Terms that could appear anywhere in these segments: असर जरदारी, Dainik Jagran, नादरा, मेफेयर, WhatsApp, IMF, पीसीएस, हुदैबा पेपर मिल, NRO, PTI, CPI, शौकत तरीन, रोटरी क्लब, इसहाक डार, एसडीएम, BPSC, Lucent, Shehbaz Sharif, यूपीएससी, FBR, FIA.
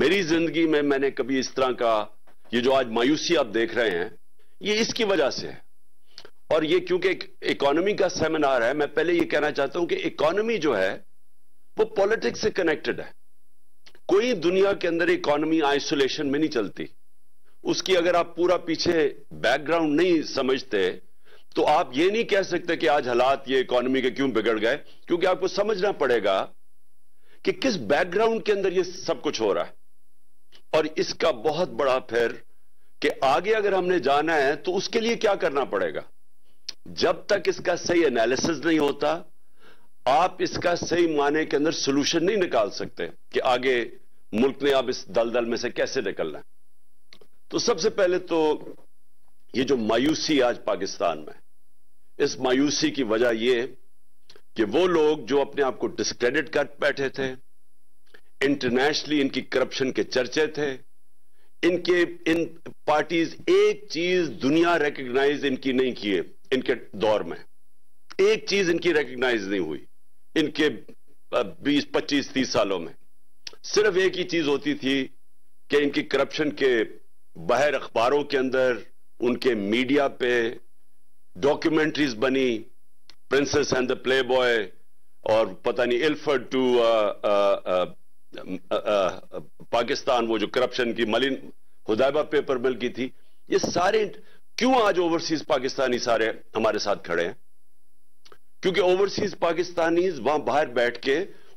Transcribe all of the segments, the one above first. मेरी जिंदगी में मैंने कभी इस तरह का, ये जो आज मायूसी आप देख रहे हैं, ये इसकी वजह से है। और ये क्योंकि इकोनॉमी का सेमिनार है, मैं पहले ये कहना चाहता हूं कि इकोनॉमी जो है वो पॉलिटिक्स से कनेक्टेड है। कोई दुनिया के अंदर इकोनॉमी आइसोलेशन में नहीं चलती। उसकी अगर आप पूरा पीछे बैकग्राउंड नहीं समझते तो आप ये नहीं कह सकते कि आज हालात ये इकोनॉमी के क्यों बिगड़ गए, क्योंकि आपको समझना पड़ेगा कि किस बैकग्राउंड के अंदर ये सब कुछ हो रहा है। और इसका बहुत बड़ा फिर कि आगे अगर हमने जाना है तो उसके लिए क्या करना पड़ेगा। जब तक इसका सही एनालिसिस नहीं होता, आप इसका सही माने के अंदर सोल्यूशन नहीं निकाल सकते कि आगे मुल्क ने अब इस दलदल में से कैसे निकलना है। तो सबसे पहले तो ये जो मायूसी आज पाकिस्तान में, इस मायूसी की वजह ये कि वो लोग जो अपने आप को डिस्क्रेडिट कर बैठे थे, इंटरनेशनली इनकी करप्शन के चर्चे थे, इनके इन पार्टीज एक चीज दुनिया रिकग्नाइज इनकी नहीं किए, इनके दौर में एक चीज इनकी रिकग्नाइज नहीं हुई इनके 20-25-30 सालों में। सिर्फ एक ही चीज होती थी कि इनकी करप्शन के बाहर अखबारों के अंदर, उनके मीडिया पे डॉक्यूमेंट्रीज बनी, princess and the play boy और पता नहीं इल्फर्ड टू पाकिस्तान, वो जो करप्शन की मलिन हुदैबा पेपर मिल की थी। ये सारे क्यों आज ओवरसीज पाकिस्तानी सारे हमारे साथ खड़े हैं? क्योंकि ओवरसीज पाकिस्तानी वहां बाहर बैठ के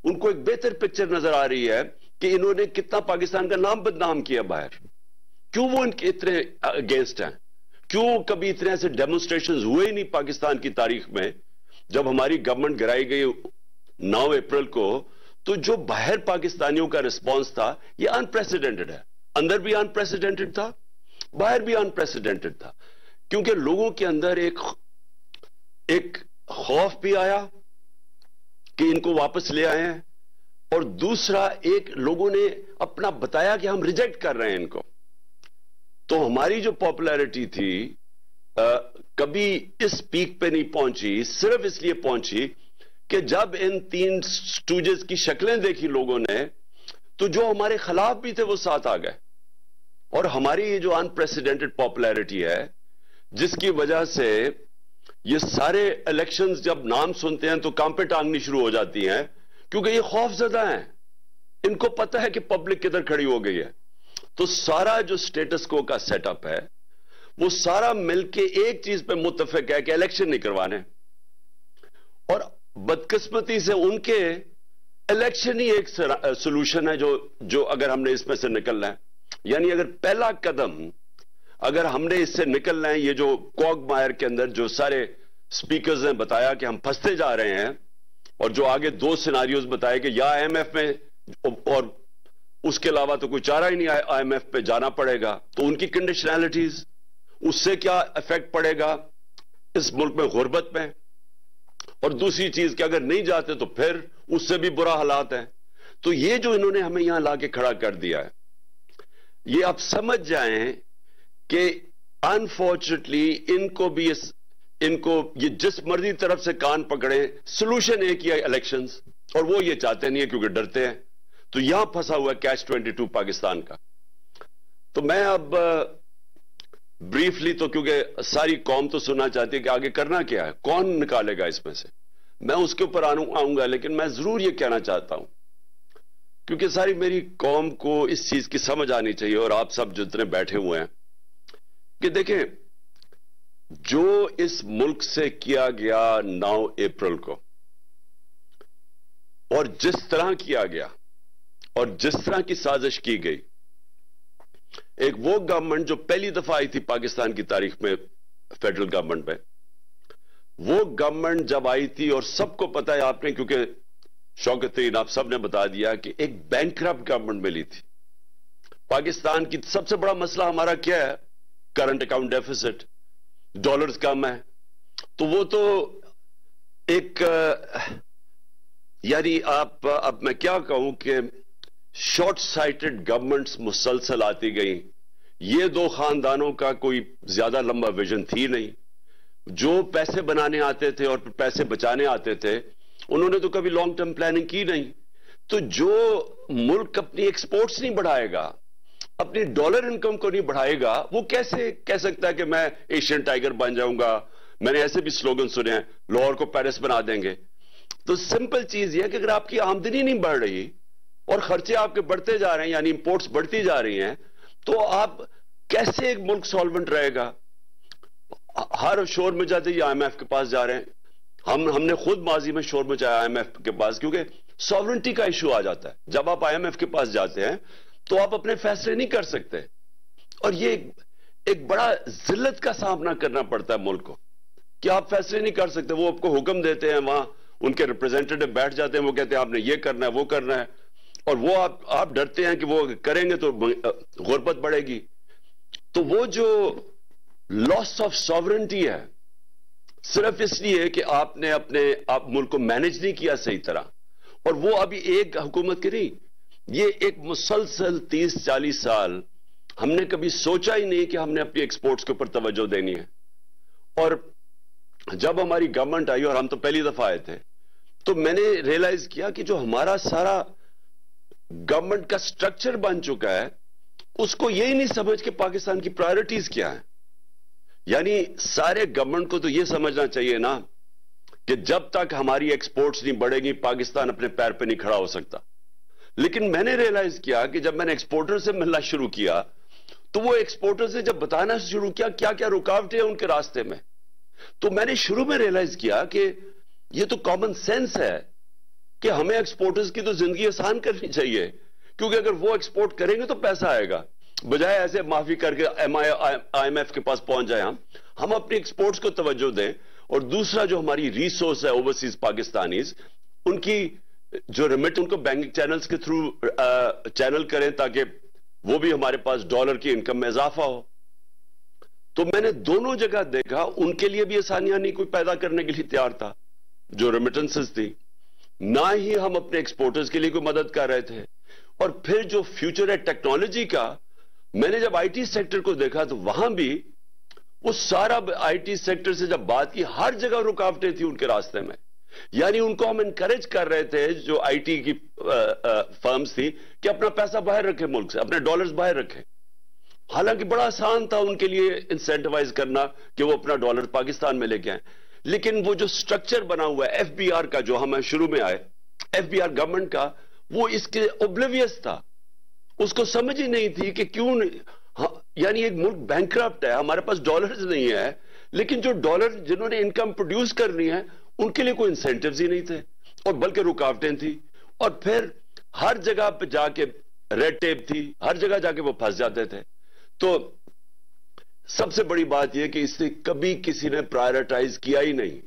उनको एक बेहतर पिक्चर नजर आ रही है कि इन्होंने कितना पाकिस्तान का नाम बदनाम किया बाहर। क्यों वो इनके इतने अगेंस्ट हैं? क्यों कभी इतने ऐसे डेमोन्स्ट्रेशन हुए ही नहीं पाकिस्तान की तारीख में। जब हमारी गवर्नमेंट गिराई गई 9 अप्रैल को, तो जो बाहर पाकिस्तानियों का रिस्पॉन्स था ये अनप्रेसिडेंटेड है। अंदर भी अनप्रेसिडेंटेड था, बाहर भी अनप्रेसिडेंटेड था, क्योंकि लोगों के अंदर एक खौफ भी आया कि इनको वापस ले आए हैं, और दूसरा एक लोगों ने अपना बताया कि हम रिजेक्ट कर रहे हैं इनको। तो हमारी जो पॉपुलैरिटी थी कभी इस पीक पे नहीं पहुंची, सिर्फ इसलिए पहुंची कि जब इन 3 स्टूजेस की शक्लें देखी लोगों ने, तो जो हमारे खिलाफ भी थे वो साथ आ गए। और हमारी ये जो अनप्रेसिडेंटेड पॉपुलैरिटी है, जिसकी वजह से ये सारे इलेक्शंस जब नाम सुनते हैं तो कांपे टांगनी शुरू हो जाती हैं, क्योंकि ये खौफजदा हैं, इनको पता है कि पब्लिक किधर खड़ी हो गई है। तो सारा जो स्टेटस को का सेटअप है वो सारा मिलके एक चीज पे मुत्तफिक है कि इलेक्शन नहीं करवाने। और बदकिस्मती से उनके इलेक्शन ही एक सोल्यूशन है जो अगर हमने इसमें से निकलना है, यानी अगर पहला कदम अगर हमने इससे निकलना है, ये जो कॉगमायर के अंदर जो सारे स्पीकर्स ने बताया कि हम फंसते जा रहे हैं, और जो आगे 2 सिनारियोज बताए कि या IMF में और उसके अलावा तो कोई चारा ही नहीं है, IMF पे जाना पड़ेगा, तो उनकी कंडीशनैलिटीज, उससे क्या इफेक्ट पड़ेगा इस मुल्क में गुर्बत में, और दूसरी चीज कि अगर नहीं जाते तो फिर उससे भी बुरा हालात है। तो ये जो इन्होंने हमें यहां लाके खड़ा कर दिया है, ये आप समझ जाएं कि अनफॉर्चुनेटली इनको ये जिस मर्जी तरफ से कान पकड़े, सोल्यूशन एक ही है इलेक्शंस, और वो ये चाहते नहीं है क्योंकि डरते हैं। तो यहां फंसा हुआ कैच 22 पाकिस्तान का। तो मैं अब ब्रीफली, तो क्योंकि सारी कौम तो सुनना चाहती है कि आगे करना क्या है, कौन निकालेगा इसमें से, मैं उसके ऊपर आऊंगा, लेकिन मैं जरूर ये कहना चाहता हूं क्योंकि सारी मेरी कौम को इस चीज की समझ आनी चाहिए, और आप सब जितने बैठे हुए हैं, कि देखें जो इस मुल्क से किया गया 9 अप्रैल को, और जिस तरह किया गया और जिस तरह की साजिश की गई, एक वो गवर्नमेंट जो पहली दफा आई थी पाकिस्तान की तारीख में फेडरल गवर्नमेंट में, वो गवर्नमेंट जब आई थी, और सबको पता है आपने, क्योंकि शौकत तरीन आप सबने बता दिया कि एक बैंकक्रप्ट गवर्नमेंट मिली थी। पाकिस्तान की सबसे बड़ा मसला हमारा क्या है? करंट अकाउंट डेफिसिट, डॉलर्स कम है। तो वो तो एक, यानी आप, अब मैं क्या कहूं कि शॉर्ट साइटेड गवर्नमेंट्स मुसलसल आती गई। ये 2 खानदानों का कोई ज्यादा लंबा विजन थी नहीं। जो पैसे बनाने आते थे और पैसे बचाने आते थे, उन्होंने तो कभी लॉन्ग टर्म प्लानिंग की नहीं। तो जो मुल्क अपनी एक्सपोर्ट्स नहीं बढ़ाएगा, अपनी डॉलर इनकम को नहीं बढ़ाएगा, वो कैसे कह सकता है कि मैं एशियन टाइगर बन जाऊंगा। मैंने ऐसे भी स्लोगन सुने हैं, लाहौर को पेरिस बना देंगे। तो सिंपल चीज यह है कि अगर आपकी आमदनी नहीं बढ़ रही और खर्चे आपके बढ़ते जा रहे हैं, यानी इंपोर्ट्स बढ़ती जा रही हैं, तो आप कैसे एक मुल्क सॉल्वेंट रहेगा। हर शोर में जाते ये IMF के पास जा रहे हैं। हमने खुद माजी में शोर मचाया IMF के पास, क्योंकि सॉवरेंटी का इशू आ जाता है। जब आप IMF के पास जाते हैं तो आप अपने फैसले नहीं कर सकते, और ये एक बड़ा जिल्लत का सामना करना पड़ता है मुल्क को कि आप फैसले नहीं कर सकते। वो आपको हुक्म देते हैं, वहां उनके रिप्रेजेंटेटिव बैठ जाते हैं, वो कहते हैं आपने ये करना है, वो करना है, और वो आप डरते हैं कि वो करेंगे तो गुर्बत बढ़ेगी। तो वो जो लॉस ऑफ सॉवरेंटी है, सिर्फ इसलिए कि आपने आप मुल्क को मैनेज नहीं किया सही तरह। और वो अभी एक हुकूमत की नहीं, ये एक मुसलसल 30-40 साल हमने कभी सोचा ही नहीं कि हमने अपनी एक्सपोर्ट्स के ऊपर तवज्जो देनी है। और जब हमारी गवर्नमेंट आई और हम तो पहली दफा आए थे, तो मैंने रियलाइज किया कि जो हमारा सारा गवर्नमेंट का स्ट्रक्चर बन चुका है, उसको यही नहीं समझ कि पाकिस्तान की प्रायोरिटीज क्या है। यानी सारे गवर्नमेंट को तो यह समझना चाहिए ना कि जब तक हमारी एक्सपोर्ट्स नहीं बढ़ेगी, पाकिस्तान अपने पैर पे नहीं खड़ा हो सकता। लेकिन मैंने रियलाइज किया कि जब मैंने एक्सपोर्टर से मिलना शुरू किया, तो वो एक्सपोर्टर से जब बताना शुरू किया क्या क्या रुकावटें हैं उनके रास्ते में, तो मैंने शुरू में रियलाइज किया कि ये तो कॉमन सेंस है कि हमें एक्सपोर्टर्स की तो जिंदगी आसान करनी चाहिए, क्योंकि अगर वो एक्सपोर्ट करेंगे तो पैसा आएगा, बजाय ऐसे माफी करके IMF के पास पहुंच जाए। हम अपने एक्सपोर्ट्स को तवज्जो दें, और दूसरा जो हमारी रिसोर्स है ओवरसीज पाकिस्तानीज, उनकी जो रिमिट उनको बैंकिंग चैनल्स के थ्रू चैनल करें, ताकि वो भी हमारे पास डॉलर की इनकम में इजाफा हो। तो मैंने दोनों जगह देखा उनके लिए भी आसानियां नहीं कोई पैदा करने के लिए तैयार था, जो रेमिटेंसेस थी, ना ही हम अपने एक्सपोर्टर्स के लिए कोई मदद कर रहे थे। और फिर जो फ्यूचर है टेक्नोलॉजी का, मैंने जब IT सेक्टर को देखा तो वहां भी वो सारा IT सेक्टर से जब बात की, हर जगह रुकावटें थी उनके रास्ते में। यानी उनको हम इनकरेज कर रहे थे, जो IT की फर्म्स थी, कि अपना पैसा बाहर रखे मुल्क से, अपने डॉलर्स बाहर रखे। हालांकि बड़ा आसान था उनके लिए इंसेंटिवाइज करना कि वो अपना डॉलर पाकिस्तान में लेके आए, लेकिन वो जो स्ट्रक्चर बना हुआ है FBR का, जो हम शुरू में आए FBR गवर्नमेंट का, वो इसके ऑब्लिवियस था, उसको समझ ही नहीं थी कि क्यों यानी एक मुल्क बैंकक्रप्ट है, हमारे पास डॉलर्स नहीं है, लेकिन जो डॉलर जिन्होंने इनकम प्रोड्यूस करनी है उनके लिए कोई इंसेंटिव्स ही नहीं थे, और बल्कि रुकावटें थी। और फिर हर जगह पर जाके रेड टेप थी, हर जगह जाके वो फंस जाते थे। तो सबसे बड़ी बात यह कि इससे कभी किसी ने प्रायोरिटाइज किया ही नहीं।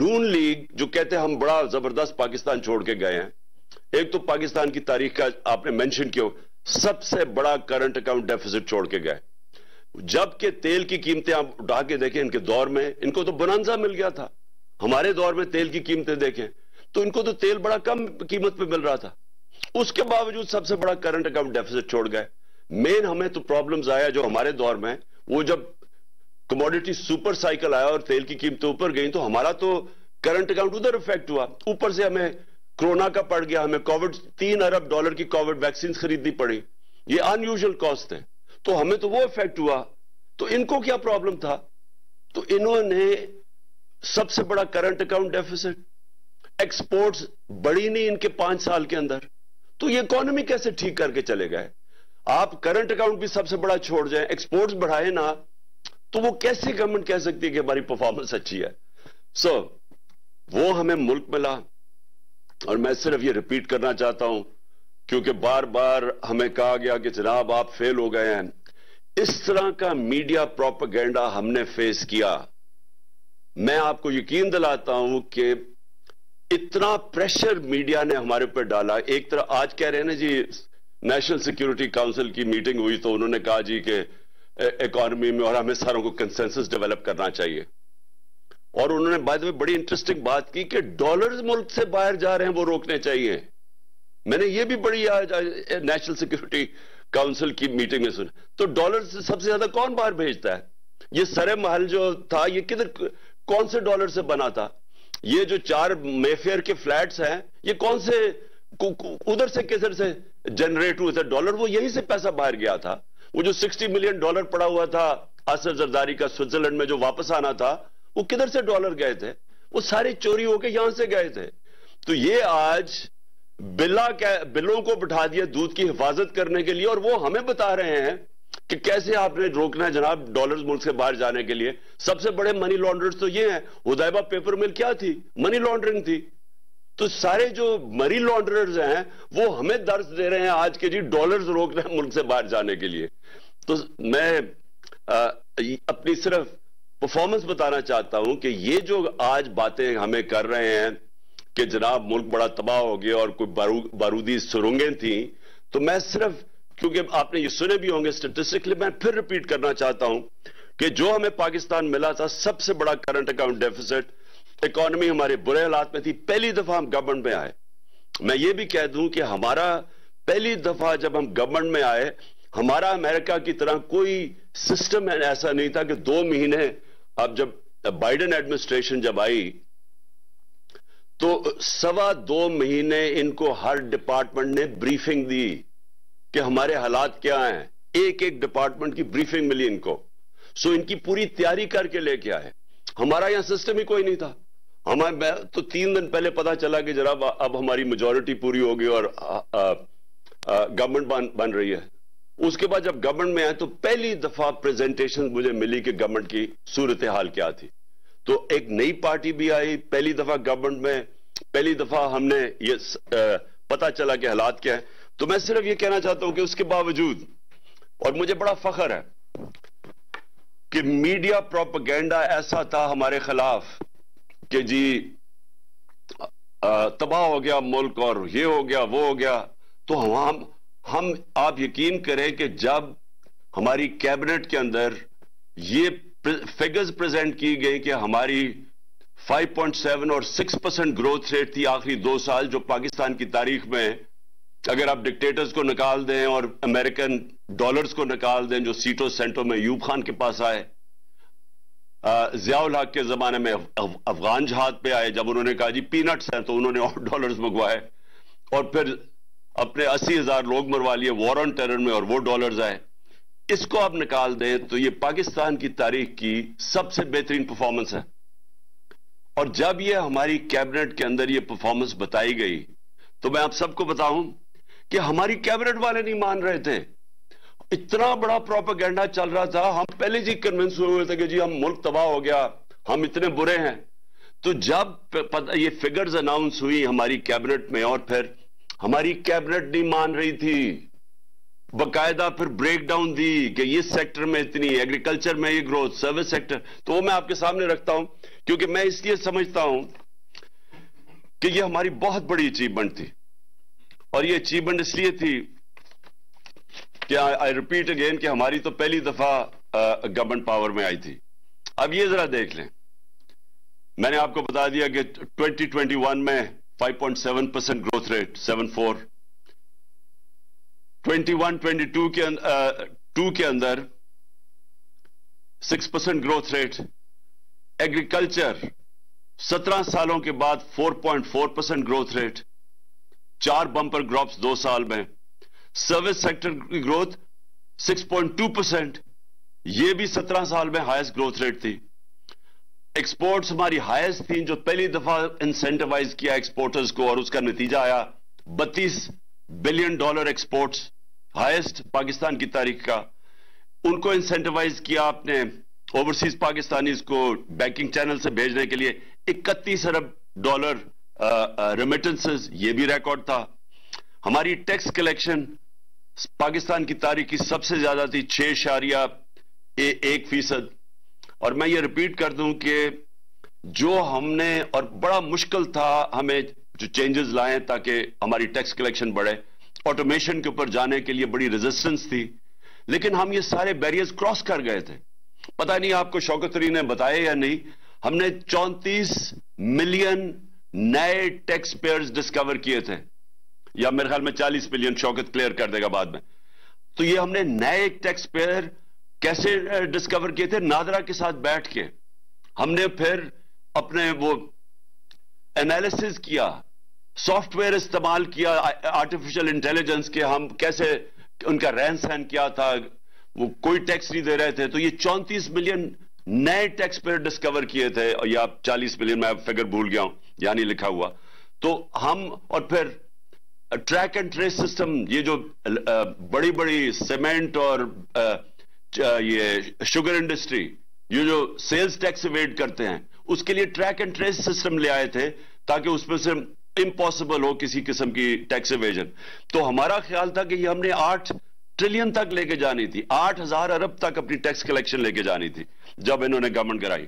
नून लीग जो कहते हैं हम बड़ा जबरदस्त पाकिस्तान छोड़ के गए हैं, एक तो पाकिस्तान की तारीख का आपने मेंशन किया, सबसे बड़ा करंट अकाउंट डेफिसिट छोड़ के गए, जबकि तेल की कीमतें आप उठा के देखें, इनके दौर में इनको तो बोनांजा मिल गया था, हमारे दौर में तेल की कीमतें देखें तो इनको तो तेल बड़ा कम कीमत पर मिल रहा था, उसके बावजूद सबसे बड़ा करंट अकाउंट डेफिसिट छोड़ गए। मेन हमें तो प्रॉब्लम्स आया जो हमारे दौर में, वो जब कमोडिटी सुपर साइकिल आया और तेल की कीमतें ऊपर गई, तो हमारा तो करंट अकाउंट उधर इफेक्ट हुआ, ऊपर से हमें कोरोना का पड़ गया, हमें कोविड 3 अरब डॉलर की कोविड वैक्सीन खरीदनी पड़ी, ये अनयूजुअल कॉस्ट है, तो हमें तो वो इफेक्ट हुआ। तो इनको क्या प्रॉब्लम था? तो इन्होंने सबसे बड़ा करंट अकाउंट डेफिसिट, एक्सपोर्ट्स बढ़ी नहीं इनके 5 साल के अंदर, तो ये इकोनॉमी कैसे ठीक करके चले गए? आप करंट अकाउंट भी सबसे बड़ा छोड़ जाए, एक्सपोर्ट्स बढ़ाए ना, तो वो कैसे गवर्नमेंट कह सकती है कि हमारी परफॉर्मेंस अच्छी है? सो वो हमें मुल्क मिला। और मैं सिर्फ ये रिपीट करना चाहता हूं, क्योंकि बार बार हमें कहा गया कि जनाब आप फेल हो गए हैं। इस तरह का मीडिया प्रोपेगेंडा हमने फेस किया। मैं आपको यकीन दिलाता हूं कि इतना प्रेशर मीडिया ने हमारे ऊपर डाला। एक तरह आज कह रहे हैं ना जी, नेशनल सिक्योरिटी काउंसिल की मीटिंग हुई तो उन्होंने कहा जी कि इकोनॉमी में और हमें सारों को कंसेंसस डेवलप करना चाहिए, और उन्होंने बाद में बड़ी इंटरेस्टिंग बात की कि डॉलर्स मुल्क से बाहर जा रहे हैं, वो रोकने चाहिए। मैंने ये भी बड़ी नेशनल सिक्योरिटी काउंसिल की मीटिंग में सुना। तो डॉलर सबसे ज्यादा कौन बाहर भेजता है? ये सरे महल जो था, ये किधर कौन से डॉलर से बना था? ये जो 4 मेफेयर के फ्लैट्स हैं, ये कौन से उधर से किधर से जनरेट हुए थे डॉलर, वो यहीं से पैसा बाहर गया था। वो जो 60 मिलियन डॉलर पड़ा हुआ था असर जरदारी का स्विट्जरलैंड में जो वापस आना था, वो किधर से डॉलर गए थे, वो सारे चोरी होके यहां से गए थे। तो ये आज बिलों को बिठा दिया दूध की हिफाजत करने के लिए, और वो हमें बता रहे हैं कि कैसे आपने रोकना है जनाब डॉलर्स मुल्क से बाहर जाने के लिए। सबसे बड़े मनी लॉन्ड्रर्स तो ये हैं। हुदैबा पेपर मिल क्या थी, मनी लॉन्ड्रिंग थी। तो सारे जो मनी लॉन्ड्रर्स हैं वो हमें दर्ज दे रहे हैं आज के जी डॉलर्स रोकना है मुल्क से बाहर जाने के लिए। तो मैं अपनी सिर्फ परफॉर्मेंस बताना चाहता हूं कि ये जो आज बातें हमें कर रहे हैं कि जनाब मुल्क बड़ा तबाह हो गया और कोई बारूदी सुरंगें थी, तो मैं सिर्फ, क्योंकि आपने ये सुने भी होंगे स्टैटिस्टिकली, मैं फिर रिपीट करना चाहता हूं कि जो हमें पाकिस्तान मिला था सबसे बड़ा करंट अकाउंट डेफिसिट, इकोनॉमी हमारे बुरे हालात में थी, पहली दफा हम गवर्नमेंट में आए। मैं ये भी कह दूं कि हमारा पहली दफा जब हम गवर्नमेंट में आए, हमारा अमेरिका की तरह कोई सिस्टम ऐसा नहीं था कि 2 महीने, अब जब बाइडन एडमिनिस्ट्रेशन जब आई तो 2.25 महीने इनको हर डिपार्टमेंट ने ब्रीफिंग दी कि हमारे हालात क्या हैं, एक एक डिपार्टमेंट की ब्रीफिंग मिली इनको। सो इनकी पूरी तैयारी करके लेके आए। हमारा यहां सिस्टम ही कोई नहीं था। हमारे तो 3 दिन पहले पता चला कि जरा अब हमारी मेजोरिटी पूरी हो गई और गवर्नमेंट बन रही है। उसके बाद जब गवर्नमेंट में आए तो पहली दफा प्रेजेंटेशन मुझे मिली कि गवर्नमेंट की सूरत हाल क्या थी। तो एक नई पार्टी भी आई, पहली दफा गवर्नमेंट में, पहली दफा हमने ये पता चला कि हालात क्या है। तो मैं सिर्फ ये कहना चाहता हूं कि उसके बावजूद, और मुझे बड़ा फख्र है कि मीडिया प्रोपेगेंडा ऐसा था हमारे खिलाफ कि जी तबाह हो गया मुल्क और ये हो गया वो हो गया। तो हम आप यकीन करें कि जब हमारी कैबिनेट के अंदर ये फिगर्स प्रेजेंट की गई कि हमारी 5.7 और 6% ग्रोथ रेट थी आखिरी 2 साल, जो पाकिस्तान की तारीख में, अगर आप डिक्टेटर्स को निकाल दें और अमेरिकन डॉलर्स को निकाल दें, जो सीटों सेंटों में यूब खान के पास आए, जियाउल हक के जमाने में अफगान जहाद पे आए, जब उन्होंने कहा जी पीनट्स हैं तो उन्होंने और डॉलर्स मंगवाए, और फिर अपने 80,000 लोग मरवा लिए वॉर ऑन टेरर में और वो डॉलर्स आए। इसको आप निकाल दें तो ये पाकिस्तान की तारीख की सबसे बेहतरीन परफॉर्मेंस है। और जब ये हमारी कैबिनेट के अंदर ये परफॉर्मेंस बताई गई तो मैं आप सबको बताऊं कि हमारी कैबिनेट वाले नहीं मान रहे थे। इतना बड़ा प्रोपेगेंडा चल रहा था, हम पहले जी कन्विंस हुए थे कि जी हम मुल्क तबाह हो गया, हम इतने बुरे हैं। तो जब ये फिगर्स अनाउंस हुई हमारी कैबिनेट में, और फिर हमारी कैबिनेट नहीं मान रही थी, बकायदा फिर ब्रेकडाउन दी कि ये सेक्टर में इतनी, एग्रीकल्चर में ये ग्रोथ, सर्विस सेक्टर, तो वो मैं आपके सामने रखता हूं क्योंकि मैं इसलिए समझता हूं कि ये हमारी बहुत बड़ी अचीवमेंट थी। और ये अचीवमेंट इसलिए थी कि आई रिपीट अगेन कि हमारी तो पहली दफा गवर्नमेंट पावर में आई थी। अब ये जरा देख लें, मैंने आपको बता दिया कि 2021 में 5.7% ग्रोथ रेट, 7.4, 21-22 के अंदर 6% ग्रोथ रेट, एग्रीकल्चर 17 सालों के बाद 4.4% ग्रोथ रेट, 4 बंपर क्रॉप्स 2 साल में, सर्विस सेक्टर की ग्रोथ 6.2%, यह भी 17 साल में हाईएस्ट ग्रोथ रेट थी। एक्सपोर्ट्स हमारी हाईएस्ट थी, जो पहली दफा इंसेंटिवाइज किया एक्सपोर्टर्स को, और उसका नतीजा आया 32 billion dollar exports, highest Pakistan की तारीख का। उनको इंसेंटिवाइज किया आपने, ओवरसीज पाकिस्तानीज को बैंकिंग चैनल से भेजने के लिए, 31 अरब डॉलर रेमिटेंसेस, ये भी रिकॉर्ड था। हमारी टैक्स कलेक्शन पाकिस्तान की तारीख की सबसे ज्यादा थी, 6.1%। और मैं ये रिपीट कर दूं कि जो हमने, और बड़ा मुश्किल था हमें जो चेंजेस लाए ताकि हमारी टैक्स कलेक्शन बढ़े, ऑटोमेशन के ऊपर जाने के लिए बड़ी रेजिस्टेंस थी, लेकिन हम ये सारे बैरियर्स क्रॉस कर गए थे। पता नहीं आपको शौकतरी ने बताया या नहीं, हमने 34 मिलियन नए टैक्स पेयर्स डिस्कवर किए थे, या मेरे ख्याल में 40 मिलियन, शौकत क्लियर कर देगा बाद में। तो ये हमने नए टैक्स पेयर कैसे डिस्कवर किए थे, नादरा के साथ बैठ के हमने फिर अपने वो एनालिसिस किया सॉफ्टवेयर इस्तेमाल किया आर्टिफिशियल इंटेलिजेंस के, हम कैसे उनका रहन सहन क्या था, वो कोई टैक्स नहीं दे रहे थे। तो ये 34 मिलियन नए टैक्स पेयर डिस्कवर किए थे, या 40 मिलियन, मैं फिगर भूल गया हूं, यानी लिखा हुआ। तो हम, और फिर ट्रैक एंड ट्रेस सिस्टम, ये जो बड़ी बड़ी सीमेंट और ये शुगर इंडस्ट्री, ये जो सेल्स टैक्स एवेड करते हैं, उसके लिए ट्रैक एंड ट्रेस सिस्टम ले आए थे ताकि उसमें से इम्पॉसिबल हो किसी किस्म की टैक्स एवेजन। तो हमारा ख्याल था कि हमने 8 ट्रिलियन तक लेके जानी थी, 8000 अरब तक अपनी टैक्स कलेक्शन लेके जानी थी जब इन्होंने गवर्नमेंट कराई।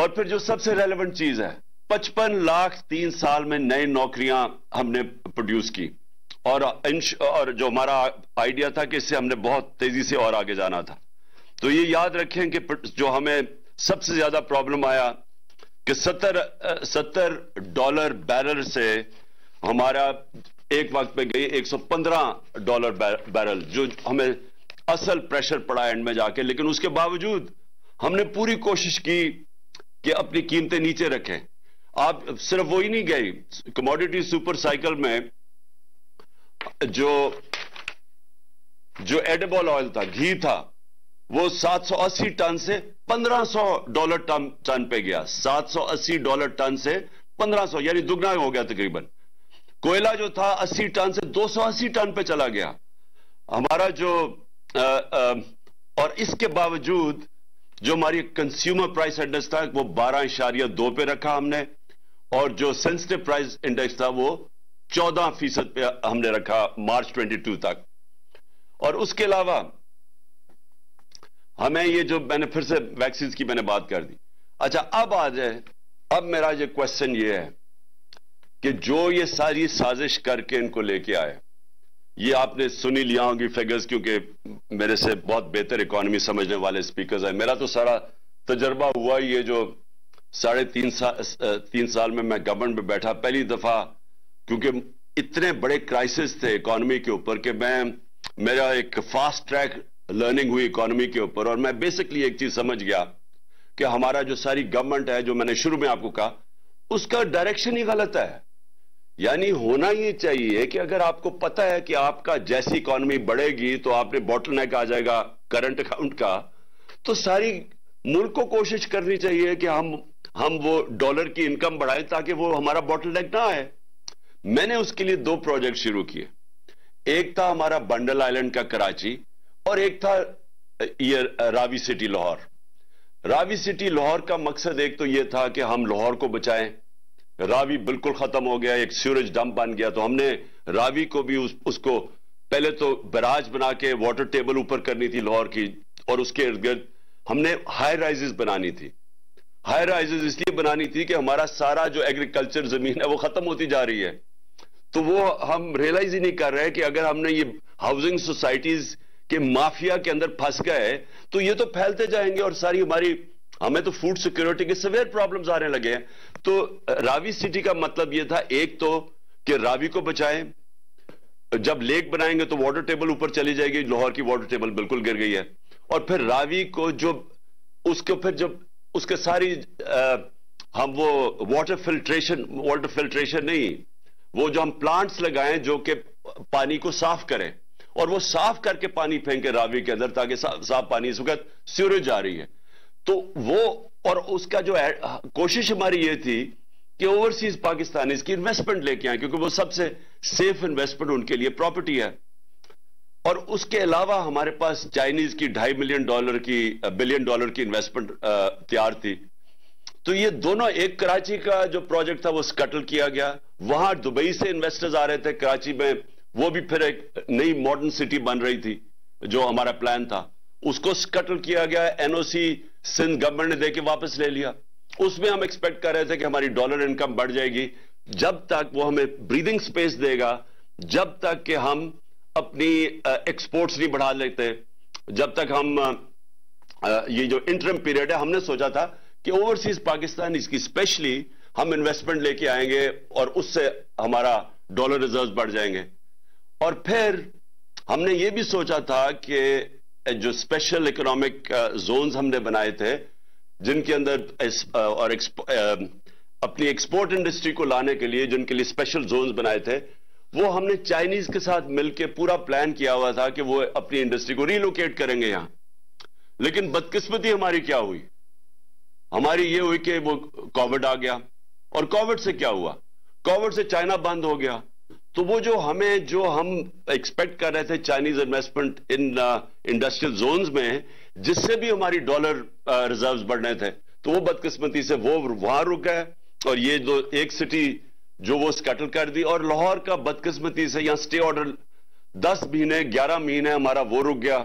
और फिर जो सबसे रेलेवेंट चीज है, 55 लाख 3 साल में नई नौकरियां हमने प्रोड्यूस की, और जो हमारा आइडिया था कि इससे हमने बहुत तेजी से और आगे जाना था। तो ये याद रखें कि जो हमें सबसे ज्यादा प्रॉब्लम आया कि 70 डॉलर बैरल से हमारा एक वक्त में गई 115 डॉलर बैरल, जो हमें असल प्रेशर पड़ा एंड में जाके। लेकिन उसके बावजूद हमने पूरी कोशिश की कि अपनी कीमतें नीचे रखें। आप सिर्फ वो ही नहीं गई, कमोडिटी सुपर साइकिल में जो एडेबल ऑयल था, घी था, वो 780 टन से 1500 डॉलर टन पे गया, 780 डॉलर टन से 1500, यानी दुगना हो गया तकरीबन। कोयला जो था 80 टन से 280 टन पे चला गया हमारा जो और इसके बावजूद जो हमारी कंज्यूमर प्राइस इंडेक्स था वो 12.2 पे रखा हमने, और जो सेंसिटिव प्राइस इंडेक्स था वो 14% पे हमने रखा मार्च 2022 तक। और उसके अलावा हमें ये जो, मैंने फिर से वैक्सीन की मैंने बात कर दी। अच्छा, अब आ जाए, अब मेरा ये क्वेश्चन ये है कि जो ये सारी साजिश करके इनको लेके आए, ये आपने सुनी लिया होगी फिगर्स, क्योंकि मेरे से बहुत बेहतर इकोनॉमी समझने वाले स्पीकर्स हैं। मेरा तो सारा तजर्बा हुआ ये जो 3.5 साल में मैं गवर्नमेंट में बैठा, पहली दफा, क्योंकि इतने बड़े क्राइसिस थे इकोनॉमी के ऊपर कि मेरा एक फास्ट ट्रैक लर्निंग हुई इकोनॉमी के ऊपर। और मैं बेसिकली एक चीज समझ गया कि हमारा जो सारी गवर्नमेंट है, जो मैंने शुरू में आपको कहा, उसका डायरेक्शन ही गलत है। यानी होना ये चाहिए कि अगर आपको पता है कि आपका जैसी इकोनॉमी बढ़ेगी तो आपने बॉटलनेक आ जाएगा करंट अकाउंट का, तो सारी मुल्क को कोशिश करनी चाहिए कि हम वो डॉलर की इनकम बढ़ाएं ताकि वो हमारा बॉटलनेक ना आए। मैंने उसके लिए 2 प्रोजेक्ट शुरू किए, एक था हमारा बंडल आइलैंड का कराची, और एक था ये रावी सिटी लाहौर। रावी सिटी लाहौर का मकसद एक तो ये था कि हम लाहौर को बचाएं, रावी बिल्कुल खत्म हो गया, एक सीवरेज डंप बन गया, तो हमने रावी को भी उसको पहले तो बैराज बना के वाटर टेबल ऊपर करनी थी लाहौर की, और उसके इर्द गिर्द हमने हाई राइजेस बनानी थी। हाई राइजेस इसलिए बनानी थी कि हमारा सारा जो एग्रीकल्चर जमीन है वो खत्म होती जा रही है, तो वो हम रियलाइज ही नहीं कर रहे कि अगर हमने ये हाउसिंग सोसाइटीज कि माफिया के अंदर फंस गए तो ये तो फैलते जाएंगे और सारी हमारी, हमें तो फूड सिक्योरिटी के सीवियर प्रॉब्लम्स आने लगे हैं। तो रावी सिटी का मतलब ये था, एक तो कि रावी को बचाएं, जब लेक बनाएंगे तो वाटर टेबल ऊपर चली जाएगी, लाहौर की वाटर टेबल बिल्कुल गिर गई है, और फिर रावी को जो उसको फिर जब उसके सारी हम वो वाटर फिल्ट्रेशन नहीं, वो जो हम प्लांट्स लगाएं जो कि पानी को साफ करें, और वो साफ करके पानी फेंके रावी के अंदर ताकि साफ पानी, इस वक्त सीवरेज आ रही है। तो वो, और उसका जो कोशिश हमारी ये थी कि ओवरसीज पाकिस्तानी इसकी इन्वेस्टमेंट लेके आए, क्योंकि वो सबसे सेफ इन्वेस्टमेंट उनके लिए प्रॉपर्टी है। और उसके अलावा हमारे पास चाइनीज की 2.5 बिलियन डॉलर की इन्वेस्टमेंट तैयार थी। तो ये दोनों, एक कराची का जो प्रोजेक्ट था वो स्कटल किया गया, वहां दुबई से इन्वेस्टर्स आ रहे थे कराची में, वो भी फिर एक नई मॉडर्न सिटी बन रही थी, जो हमारा प्लान था उसको स्कटल किया गया, एनओसी सिंध गवर्नमेंट ने देके वापस ले लिया। उसमें हम एक्सपेक्ट कर रहे थे कि हमारी डॉलर इनकम बढ़ जाएगी, जब तक वो हमें ब्रीदिंग स्पेस देगा, जब तक कि हम अपनी एक्सपोर्ट्स नहीं बढ़ा लेते, जब तक हम ये जो इंटरम पीरियड है, हमने सोचा था कि ओवरसीज पाकिस्तान इसकी स्पेशली हम इन्वेस्टमेंट लेके आएंगे और उससे हमारा डॉलर रिजर्व बढ़ जाएंगे। और फिर हमने ये भी सोचा था कि जो स्पेशल इकोनॉमिक जोन्स हमने बनाए थे, जिनके अंदर और अपनी एक्सपोर्ट इंडस्ट्री को लाने के लिए जिनके लिए स्पेशल जोन्स बनाए थे, वो हमने चाइनीज के साथ मिलकर पूरा प्लान किया हुआ था कि वो अपनी इंडस्ट्री को रिलोकेट करेंगे यहां। लेकिन बदकिस्मती हमारी क्या हुई, हमारी ये हुई कि वो कोविड आ गया, और कोविड से क्या हुआ, कोविड से चाइना बंद हो गया। तो वो जो हम एक्सपेक्ट कर रहे थे चाइनीज इन्वेस्टमेंट इन इंडस्ट्रियल जोन्स में, जिससे भी हमारी डॉलर रिजर्व्स बढ़ने थे, तो वो बदकिस्मती से वो वहां रुक गए, और ये जो एक सिटी जो वो स्कैटल कर दी। और लाहौर का बदकिस्मती से यहां स्टे ऑर्डर 10 महीने 11 महीने हमारा वो रुक गया।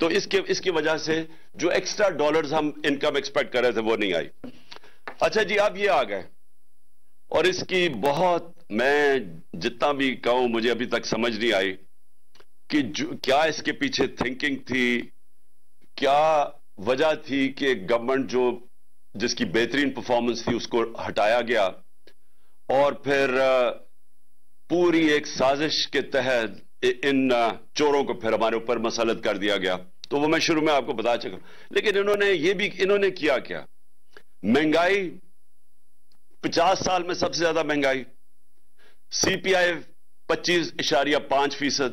तो इसकी वजह से जो एक्स्ट्रा डॉलर्स हम इनकम एक्सपेक्ट कर रहे थे वो नहीं आई। अच्छा जी, अब ये आ गए, और इसकी बहुत, मैं जितना भी कहूं मुझे अभी तक समझ नहीं आई कि क्या इसके पीछे थिंकिंग थी, क्या वजह थी कि गवर्नमेंट जो जिसकी बेहतरीन परफॉर्मेंस थी उसको हटाया गया, और फिर पूरी एक साजिश के तहत इन चोरों को फिर हमारे ऊपर मसलत कर दिया गया। तो वो मैं शुरू में आपको बता चुका। लेकिन इन्होंने किया क्या? महंगाई 50 साल में सबसे ज्यादा महंगाई, CPI 25.5%,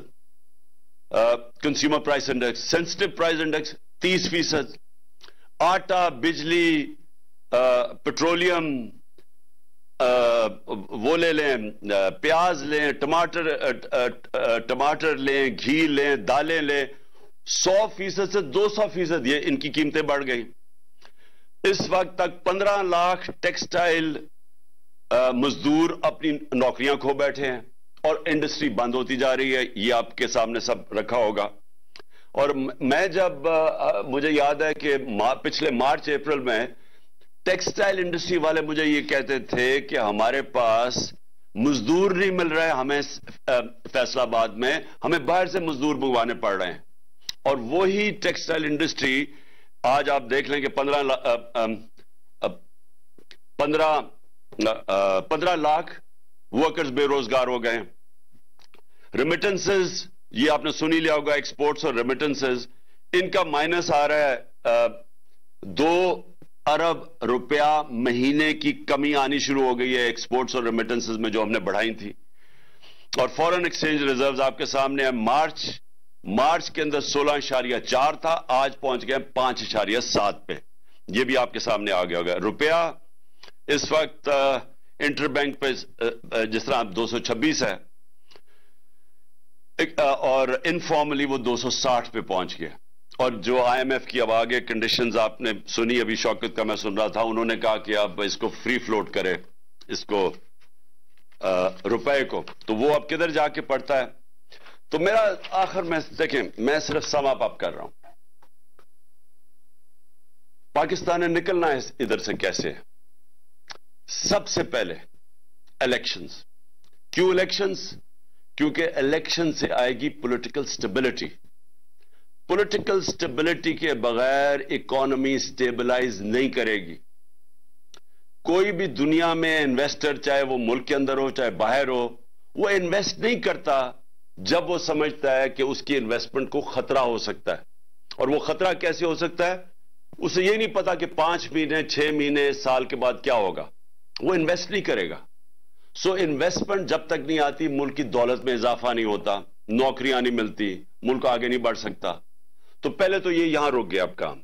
consumer price index, sensitive price index 30%, आटा, बिजली, पेट्रोलियम, वो ले लें, प्याज लें, टमाटर लें, घी लें, दालें लें, 100% से 200% ये इनकी कीमतें बढ़ गई। इस वक्त तक 15 लाख टेक्सटाइल मजदूर अपनी नौकरियां खो बैठे हैं, और इंडस्ट्री बंद होती जा रही है, ये आपके सामने सब रखा होगा। और मैं मुझे याद है कि पिछले मार्च अप्रैल में टेक्सटाइल इंडस्ट्री वाले मुझे ये कहते थे कि हमारे पास मजदूर नहीं मिल रहे, हमें फैसलाबाद में हमें बाहर से मजदूर मंगवाने पड़ रहे हैं। और वही टेक्सटाइल इंडस्ट्री आज आप देख लें कि 15 लाख वर्कर्स बेरोजगार हो गए। रेमिटेंसेस ये आपने सुनी लिया होगा, एक्सपोर्ट्स और रेमिटेंसेस, इनका माइनस आ रहा है, 2 अरब रुपया महीने की कमी आनी शुरू हो गई है एक्सपोर्ट्स और रेमिटेंसेस में जो हमने बढ़ाई थी। और फॉरेन एक्सचेंज रिजर्व्स आपके सामने है, मार्च के अंदर 16.4 था, आज पहुंच गए 5.7 पे, ये भी आपके सामने आ गया होगा। रुपया इस वक्त इंटरबैंक पे जिस तरह आप 226 है, और इनफॉर्मली वो 260 पे पहुंच गया। और जो IMF की अब आगे कंडीशंस आपने सुनी, अभी शौकत का मैं सुन रहा था, उन्होंने कहा कि आप इसको फ्री फ्लोट करें, इसको रुपए को, तो वो अब किधर जाके पड़ता है। तो मेरा आखिर में देखें, मैं सिर्फ समाप्त आप कर रहा हूं, पाकिस्तान ने निकलना है इधर से कैसे है? सबसे पहले इलेक्शंस। क्यों इलेक्शंस? क्योंकि इलेक्शन से आएगी पॉलिटिकल स्टेबिलिटी। पॉलिटिकल स्टेबिलिटी के बगैर इकोनॉमी स्टेबलाइज नहीं करेगी। कोई भी दुनिया में इन्वेस्टर, चाहे वो मुल्क के अंदर हो चाहे बाहर हो, वो इन्वेस्ट नहीं करता जब वो समझता है कि उसकी इन्वेस्टमेंट को खतरा हो सकता है। और वो खतरा कैसे हो सकता है? उसे ये नहीं पता कि 5 महीने 6 महीने साल के बाद क्या होगा, वो इन्वेस्ट नहीं करेगा। सो इन्वेस्टमेंट जब तक नहीं आती, मुल्क की दौलत में इजाफा नहीं होता, नौकरियां नहीं मिलती, मुल्क आगे नहीं बढ़ सकता। तो पहले तो ये यहां रुक गया अब काम।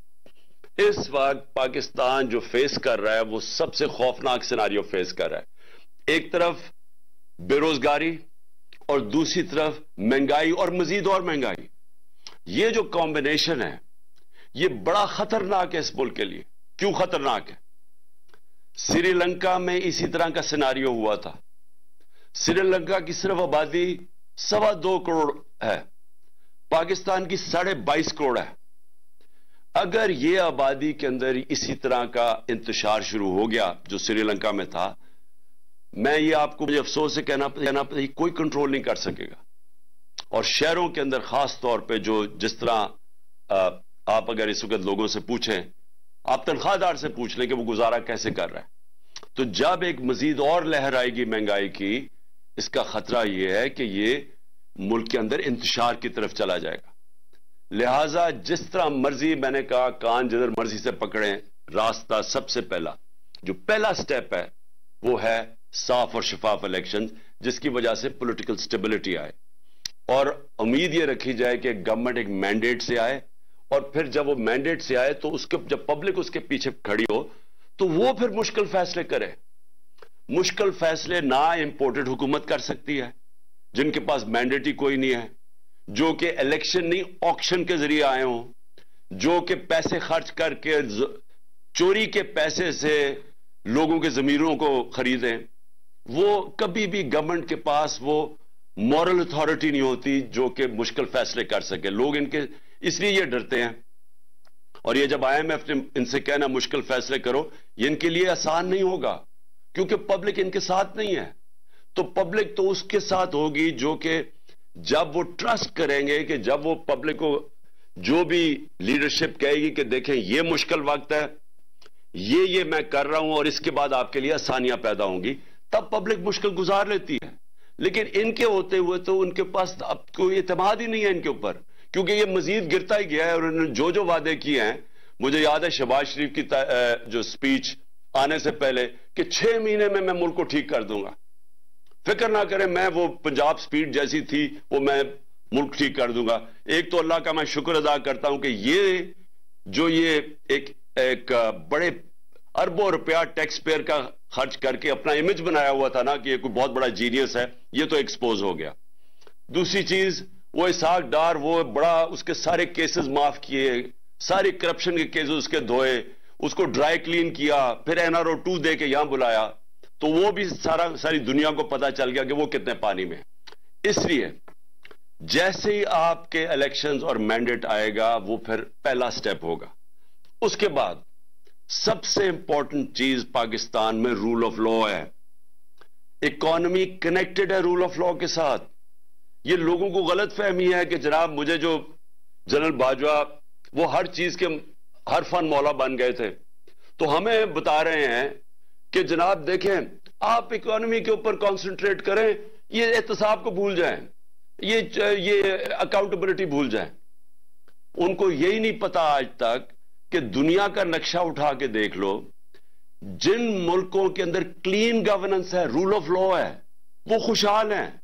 इस वक्त पाकिस्तान जो फेस कर रहा है वो सबसे खौफनाक सिनारियो फेस कर रहा है। एक तरफ बेरोजगारी और दूसरी तरफ महंगाई और मजीद और महंगाई। ये जो कॉम्बिनेशन है ये बड़ा खतरनाक है इस मुल्क के लिए। क्यों खतरनाक है? श्रीलंका में इसी तरह का सिनारियो हुआ था। श्रीलंका की सिर्फ आबादी 2.25 करोड़ है, पाकिस्तान की 22.5 करोड़ है। अगर ये आबादी के अंदर इसी तरह का इंतशार शुरू हो गया जो श्रीलंका में था, मैं ये आपको मुझे अफसोस से कहना कोई कंट्रोल नहीं कर सकेगा। और शहरों के अंदर खास तौर पे जो जिस तरह आप अगर इस वक्त लोगों से पूछें, आप तनख्वाहदार से पूछ लें कि वो गुजारा कैसे कर रहा है। तो जब एक मजीद और लहर आएगी महंगाई की, इसका खतरा ये है कि ये मुल्क के अंदर इंतशार की तरफ चला जाएगा। लिहाजा जिस तरह मर्जी, मैंने कहा कान जिधर मर्जी से पकड़ें, रास्ता सबसे पहला जो पहला स्टेप है वो है साफ और शफाफ इलेक्शन, जिसकी वजह से पॉलिटिकल स्टेबिलिटी आए और उम्मीद ये रखी जाए कि गवर्नमेंट एक मैंडेट से आए, और फिर जब वो मैंडेट से आए तो उसके जब पब्लिक उसके पीछे खड़ी हो तो वो फिर मुश्किल फैसले करे। मुश्किल फैसले ना इंपोर्टेड हुकूमत कर सकती है जिनके पास मैंडेट ही कोई नहीं है, जो कि इलेक्शन नहीं ऑक्शन के जरिए आए हों, जो कि पैसे खर्च करके चोरी के पैसे से लोगों के जमीरों को खरीदें। वो कभी भी गवर्नमेंट के पास वो मॉरल अथॉरिटी नहीं होती जो कि मुश्किल फैसले कर सके। लोग इनके इसलिए ये डरते हैं, और ये जब IMF ने इनसे कहना मुश्किल फैसले करो, ये इनके लिए आसान नहीं होगा क्योंकि पब्लिक इनके साथ नहीं है। तो पब्लिक तो उसके साथ होगी जो कि जब वो ट्रस्ट करेंगे कि जब वो पब्लिक को जो भी लीडरशिप कहेगी कि देखें ये मुश्किल वक्त है, ये मैं कर रहा हूं और इसके बाद आपके लिए आसानियां पैदा होंगी, तब पब्लिक मुश्किल गुजार लेती है। लेकिन इनके होते हुए तो उनके पास अब कोई एतमाद ही नहीं है इनके ऊपर, क्योंकि ये मजीद गिरता ही गया है। और उन्होंने जो जो वादे किए हैं, मुझे याद है शहबाज शरीफ की जो स्पीच आने से पहले कि 6 महीने में मैं मुल्क को ठीक कर दूंगा, फिक्र ना करें, मैं वो पंजाब स्पीड जैसी थी वो मैं मुल्क ठीक कर दूंगा। एक तो अल्लाह का मैं शुक्र अदा करता हूं कि ये एक बड़े अरबों रुपया टैक्स पेयर का खर्च करके अपना इमेज बनाया हुआ था ना कि ये कोई बहुत बड़ा जीनियस है, ये तो एक्सपोज हो गया। दूसरी चीज वो इसाक डार, वो बड़ा उसके सारे केसेस माफ किए, सारे करप्शन के केसेस उसके धोए, उसको ड्राई क्लीन किया, फिर NRO 2 दे के यहां बुलाया, तो वो भी सारी दुनिया को पता चल गया कि वो कितने पानी में। इसलिए जैसे ही आपके इलेक्शंस और मैंडेट आएगा वो फिर पहला स्टेप होगा। उसके बाद सबसे इंपॉर्टेंट चीज पाकिस्तान में रूल ऑफ लॉ है। इकोनॉमी कनेक्टेड है रूल ऑफ लॉ के साथ। ये लोगों को गलत फहमी है कि जनाब मुझे जो जनरल बाजवा वो हर चीज के हर फन मौला बन गए थे, तो हमें बता रहे हैं कि जनाब देखें आप इकोनॉमी के ऊपर कॉन्सेंट्रेट करें, ये एहतसाब को भूल जाएं, ये अकाउंटेबिलिटी भूल जाएं। उनको यही नहीं पता आज तक कि दुनिया का नक्शा उठा के देख लो, जिन मुल्कों के अंदर क्लीन गवर्नेंस है, रूल ऑफ लॉ है, वो खुशहाल हैं,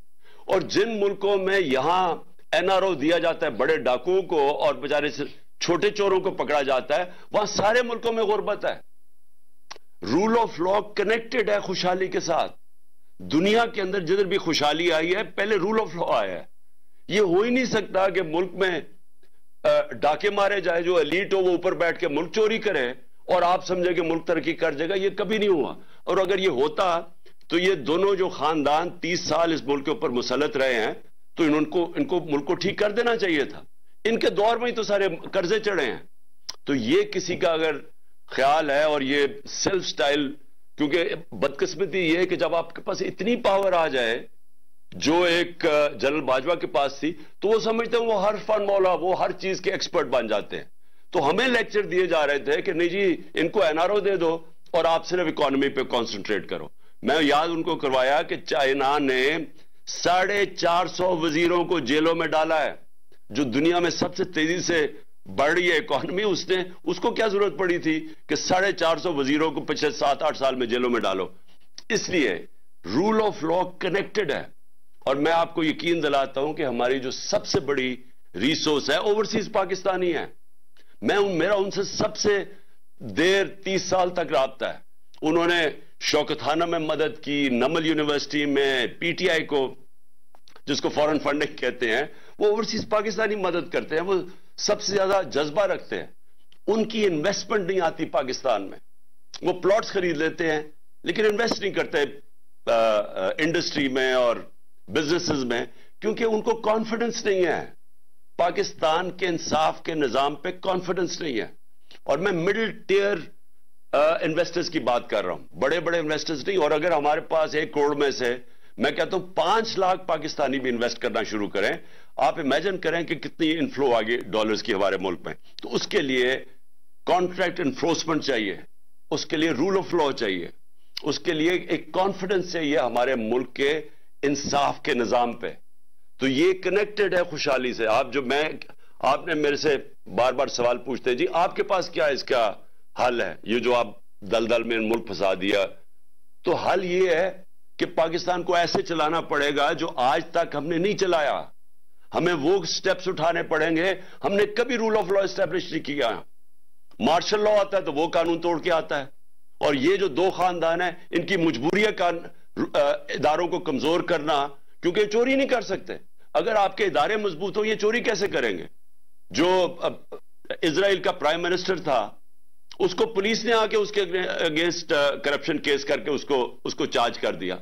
और जिन मुल्कों में यहां NRO दिया जाता है बड़े डाकुओं को और बेचारे छोटे चोरों को पकड़ा जाता है, वहां सारे मुल्कों में गुर्बत है। रूल ऑफ लॉ कनेक्टेड है खुशहाली के साथ। दुनिया के अंदर जिधर भी खुशहाली आई है पहले रूल ऑफ लॉ आया है। ये हो ही नहीं सकता कि मुल्क में डाके मारे जाए, जो एलीट हो वो ऊपर बैठ के मुल्क चोरी करे और आप समझे कि मुल्क तरक्की कर जाएगा। ये कभी नहीं हुआ, और अगर ये होता तो ये दोनों जो खानदान 30 साल इस मुल्क के ऊपर मुसलत रहे हैं, तो इनको मुल्क को ठीक कर देना चाहिए था। इनके दौर में ही तो सारे कर्जे चढ़े हैं। तो ये किसी का अगर ख्याल है, और ये सेल्फ स्टाइल, क्योंकि बदकिस्मती ये है कि जब आपके पास इतनी पावर आ जाए जो एक जनरल बाजवा के पास थी, तो वो समझते हैं वो हर फन मौला, वो हर चीज के एक्सपर्ट बन जाते हैं। तो हमें लेक्चर दिए जा रहे थे कि नहीं जी इनको NRO दे दो और आप सिर्फ इकोनॉमी पे कॉन्सेंट्रेट करो। मैं याद उनको करवाया कि चाइना ने 450 वजीरों को जेलों में डाला है, जो दुनिया में सबसे तेजी से बढ़ रही है इकोनॉमी, उसको क्या जरूरत पड़ी थी कि 450 वजीरों को पिछले 7-8 साल में जेलों में डालो। इसलिए रूल ऑफ लॉ कनेक्टेड है। और मैं आपको यकीन दिलाता हूं कि हमारी जो सबसे बड़ी रिसोर्स है ओवरसीज पाकिस्तानी है। मेरा उनसे सबसे देर 30 साल तक रब्ता है। उन्होंने शौकतखाना में मदद की, नमल यूनिवर्सिटी में PTI को, जिसको फॉरेन फंडिंग कहते हैं, वो ओवरसीज पाकिस्तानी मदद करते हैं, वो सबसे ज्यादा जज्बा रखते हैं। उनकी इन्वेस्टमेंट नहीं आती पाकिस्तान में, वो प्लॉट्स खरीद लेते हैं लेकिन इन्वेस्ट नहीं करते इंडस्ट्री में और बिजनेसेस में, क्योंकि उनको कॉन्फिडेंस नहीं है, पाकिस्तान के इंसाफ के निजाम पे कॉन्फिडेंस नहीं है। और मैं मिडिल टियर इन्वेस्टर्स की बात कर रहा हूं, बड़े बड़े इन्वेस्टर्स नहीं। और अगर हमारे पास 1 करोड़ में से मैं कहता हूं 5 लाख पाकिस्तानी भी इन्वेस्ट करना शुरू करें, आप इमेजिन करें कि कितनी इनफ्लो आगे डॉलर्स की हमारे मुल्क में। तो उसके लिए कॉन्ट्रैक्ट इन्फोर्समेंट चाहिए, उसके लिए रूल ऑफ लॉ चाहिए, उसके लिए एक कॉन्फिडेंस चाहिए हमारे मुल्क के इंसाफ के निजाम पे। तो ये कनेक्टेड है खुशहाली से। आपने मेरे से बार बार सवाल पूछते हैं जी आपके पास क्या इसका हल है, ये जो आप दलदल में मुल्क फंसा दिया, तो हल यह है कि पाकिस्तान को ऐसे चलाना पड़ेगा जो आज तक हमने नहीं चलाया। हमें वो स्टेप्स उठाने पड़ेंगे, हमने कभी रूल ऑफ लॉ एस्टेब्लिश नहीं किया। मार्शल लॉ आता है तो वो कानून तोड़ के आता है। और ये जो दो खानदान है, इनकी मजबूरी है इदारों को कमजोर करना, क्योंकि चोरी नहीं कर सकते। अगर आपके इदारे मजबूत हो, ये चोरी कैसे करेंगे? जो इजराइल का प्राइम मिनिस्टर था, उसको पुलिस ने आके उसके अगेंस्ट करप्शन केस करके उसको चार्ज कर दिया,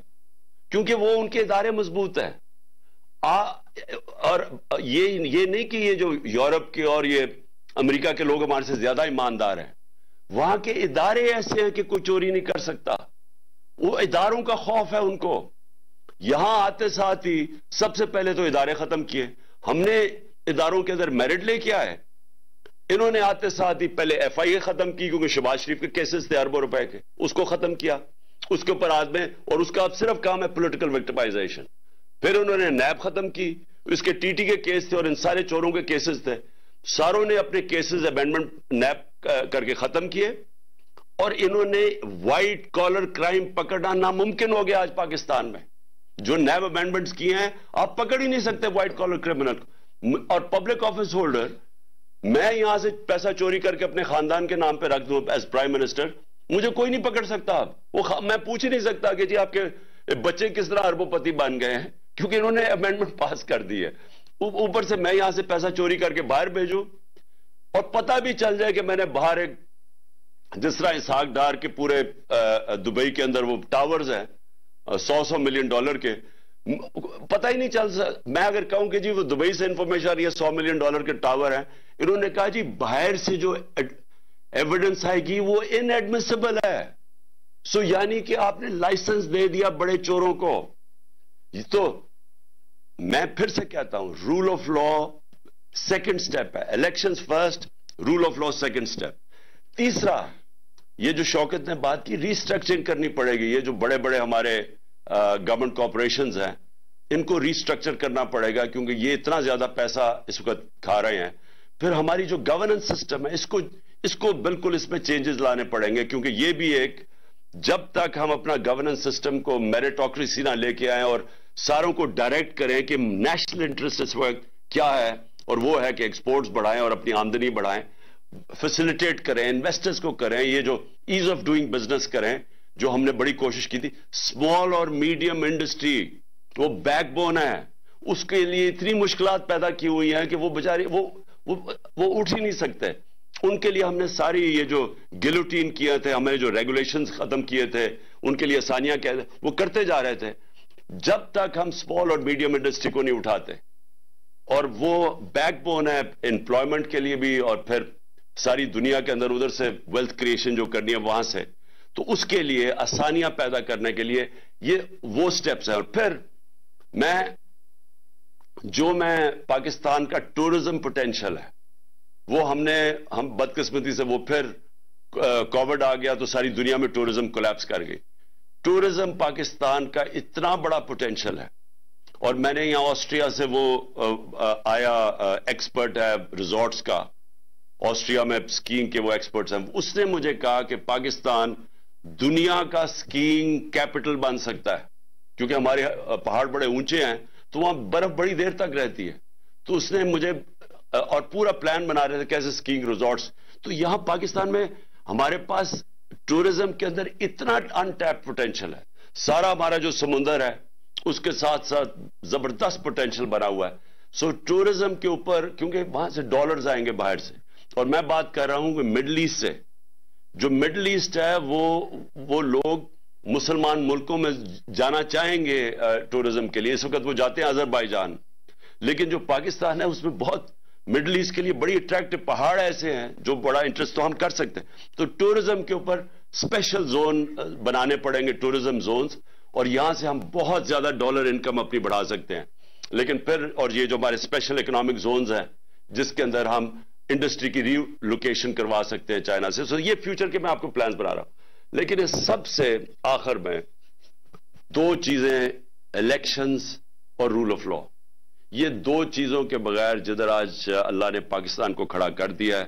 क्योंकि वो उनके इदारे मजबूत है। और ये नहीं कि ये जो यूरोप के और ये अमेरिका के लोग हमारे से ज्यादा ईमानदार हैं। वहां के इदारे ऐसे हैं कि कोई चोरी नहीं कर सकता, वो इदारों का खौफ है उनको। यहां आते साथ ही सबसे पहले तो इदारे खत्म किए। हमने इदारों के अंदर मेरिट लेके आए, इन्होंने आते साथ ही पहले FIA खत्म की, क्योंकि शहबाज शरीफ के केसेस थे अरबों रुपए के, उसको खत्म किया, उसके ऊपर आदमी, और उसका अब सिर्फ काम है पॉलिटिकल विक्टिमाइजेशन। फिर उन्होंने नैब खत्म की, इसके TT के केस थे और इन सारे चोरों के केसेस थे, सारों ने अपने केसेस अबेंडमेंट नैब करके खत्म किए। और इन्होंने व्हाइट कॉलर क्राइम पकड़ना नामुमकिन हो गया आज पाकिस्तान में। जो नैब अमेंडमेंट्स किए हैं, आप पकड़ ही नहीं सकते व्हाइट कॉलर क्रिमिनल। और पब्लिक ऑफिस होल्डर, मैं यहां से पैसा चोरी करके अपने खानदान के नाम पे रख दूं एज प्राइम मिनिस्टर, मुझे कोई नहीं पकड़ सकता। आप वो मैं पूछ ही नहीं सकता कि जी आपके बच्चे किस तरह अरबोपति बन गए हैं, क्योंकि इन्होंने अमेंडमेंट पास कर दी है। ऊपर से मैं यहां से पैसा चोरी करके बाहर भेजूं और पता भी चल जाए कि मैंने बाहर एक, जिस तरह इसहाक डार के पूरे दुबई के अंदर वो टावर्स हैं $100-100 मिलियन के, पता ही नहीं चल सकता। मैं अगर कहूं कि जी वो दुबई से इंफॉर्मेशन, ये $100 मिलियन के टावर है, इन्होंने कहा जी बाहर से जो एविडेंस आएगी वो इनएडमिसिबल है। सो यानी कि आपने लाइसेंस दे दिया बड़े चोरों को। ये तो मैं फिर से कहता हूं, rule of law second step है। Elections first, rule of law second step. तीसरा, ये जो शौकत ने बात की, रिस्ट्रक्चरिंग करनी पड़ेगी। ये जो बड़े बड़े हमारे गवर्नमेंट कॉर्पोरेशंस हैं, इनको रिस्ट्रक्चर करना पड़ेगा, क्योंकि ये इतना ज्यादा पैसा इस वक्त खा रहे हैं। फिर हमारी जो गवर्नेंस सिस्टम है, इसको बिल्कुल इसमें चेंजेस लाने पड़ेंगे, क्योंकि ये भी एक, जब तक हम अपना गवर्नेंस सिस्टम को मेरिटोक्रेसी ना लेके आए और सारों को डायरेक्ट करें कि नेशनल इंटरेस्ट इस वक्त क्या है, और वो है कि एक्सपोर्ट्स बढ़ाएं और अपनी आमदनी बढ़ाएं, फैसिलिटेट करें, इन्वेस्टर्स को करें, ये जो ईज ऑफ डूइंग बिजनेस करें, जो हमने बड़ी कोशिश की थी। स्मॉल और मीडियम इंडस्ट्री वो बैकबोन है, उसके लिए इतनी मुश्किलात पैदा की हुई हैं कि वो बेचारे वो उठ ही नहीं सकते। उनके लिए हमने सारी ये जो गिलोटीन किए थे, हमें जो रेगुलेशंस खत्म किए थे, उनके लिए आसानियां क्या वो करते जा रहे थे। जब तक हम स्मॉल और मीडियम इंडस्ट्री को नहीं उठाते, और वो बैकबोन है एम्प्लॉयमेंट के लिए भी, और फिर सारी दुनिया के अंदर उधर से वेल्थ क्रिएशन जो करनी है वहां से, तो उसके लिए आसानियां पैदा करने के लिए ये वो स्टेप्स हैं। और फिर मैं पाकिस्तान का टूरिज्म पोटेंशियल है, वो हम बदकिस्मती से वो फिर कोविड आ गया तो सारी दुनिया में टूरिज्म कोलैप्स कर गई। टूरिज्म पाकिस्तान का इतना बड़ा पोटेंशियल है। और मैंने यहाँ ऑस्ट्रिया से वो आया एक्सपर्ट है रिजॉर्ट्स का, ऑस्ट्रिया में स्कीइंग के वो एक्सपर्ट्स हैं, उसने मुझे कहा कि पाकिस्तान दुनिया का स्कीइंग कैपिटल बन सकता है, क्योंकि हमारे पहाड़ बड़े ऊंचे हैं तो वहां बर्फ बड़ी देर तक रहती है। तो उसने मुझे, और पूरा प्लान बना रहे थे कैसे स्कीइंग रिजॉर्ट्स। तो यहां पाकिस्तान में हमारे पास टूरिज्म के अंदर इतना अनटैप्ड पोटेंशियल है। सारा हमारा जो समुंदर है उसके साथ साथ जबरदस्त पोटेंशियल बना हुआ है। सो टूरिज्म के ऊपर, क्योंकि वहां से डॉलर्स आएंगे बाहर से, और मैं बात कर रहा हूं कि मिडल ईस्ट से, जो मिडल ईस्ट है वो लोग मुसलमान मुल्कों में जाना चाहेंगे टूरिज्म के लिए। इस वक्त वो जाते हैं अजरबैजान, लेकिन जो पाकिस्तान है उसमें बहुत मिडल ईस्ट के लिए बड़ी अट्रैक्टिव पहाड़ ऐसे हैं जो बड़ा इंटरेस्ट तो हम कर सकते हैं। तो टूरिज्म के ऊपर स्पेशल जोन बनाने पड़ेंगे, टूरिज्म जोन्स, और यहां से हम बहुत ज्यादा डॉलर इनकम अपनी बढ़ा सकते हैं। लेकिन फिर, और ये जो हमारे स्पेशल इकोनॉमिक जोन्स हैं जिसके अंदर हम इंडस्ट्री की रीलोकेशन करवा सकते हैं चाइना से। सो ये फ्यूचर के मैं आपको प्लान्स बना रहा हूं। लेकिन इस सबसे आखिर में दो चीजें, इलेक्शंस और रूल ऑफ लॉ, ये दो चीजों के बगैर, जिधर आज अल्लाह ने पाकिस्तान को खड़ा कर दिया है,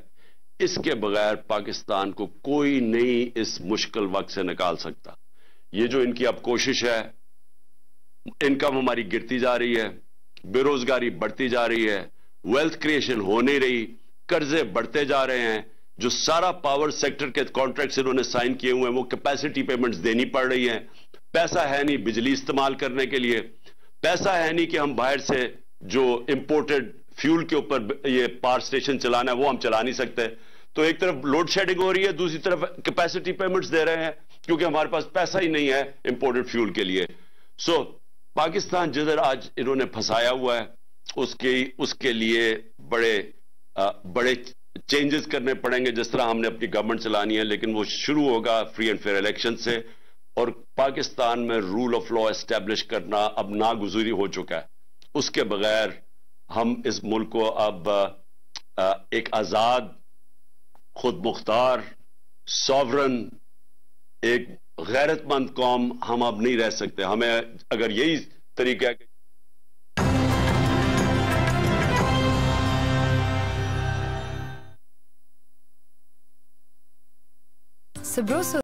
इसके बगैर पाकिस्तान को कोई नहीं इस मुश्किल वक्त से निकाल सकता। ये जो इनकी अब कोशिश है, इनकम हमारी गिरती जा रही है, बेरोजगारी बढ़ती जा रही है, वेल्थ क्रिएशन हो नहीं रही, कर्जे बढ़ते जा रहे हैं, जो सारा पावर सेक्टर के कॉन्ट्रैक्ट्स इन्होंने साइन किए हुए हैं वो कैपेसिटी पेमेंट्स देनी पड़ रही हैं, पैसा है नहीं बिजली इस्तेमाल करने के लिए, पैसा है नहीं कि हम बाहर से जो इंपोर्टेड फ्यूल के ऊपर ये पावर स्टेशन चलाना है वो हम चला नहीं सकते। तो एक तरफ लोड शेडिंग हो रही है, दूसरी तरफ कैपेसिटी पेमेंट्स दे रहे हैं क्योंकि हमारे पास पैसा ही नहीं है इंपोर्टेड फ्यूल के लिए। सो पाकिस्तान जिधर आज इन्होंने फंसाया हुआ है उसके लिए बड़े चेंजेस करने पड़ेंगे, जिस तरह हमने अपनी गवर्नमेंट चलानी है, लेकिन वो शुरू होगा फ्री एंड फेयर इलेक्शन से। और पाकिस्तान में रूल ऑफ लॉ एस्टेब्लिश करना अब नागुजरी हो चुका है, उसके बगैर हम इस मुल्क को अब एक आजाद, खुद मुख्तार, सॉवरन, एक गैरतमंद कौम हम अब नहीं रह सकते। हमें अगर यही तरीका है Sabroso।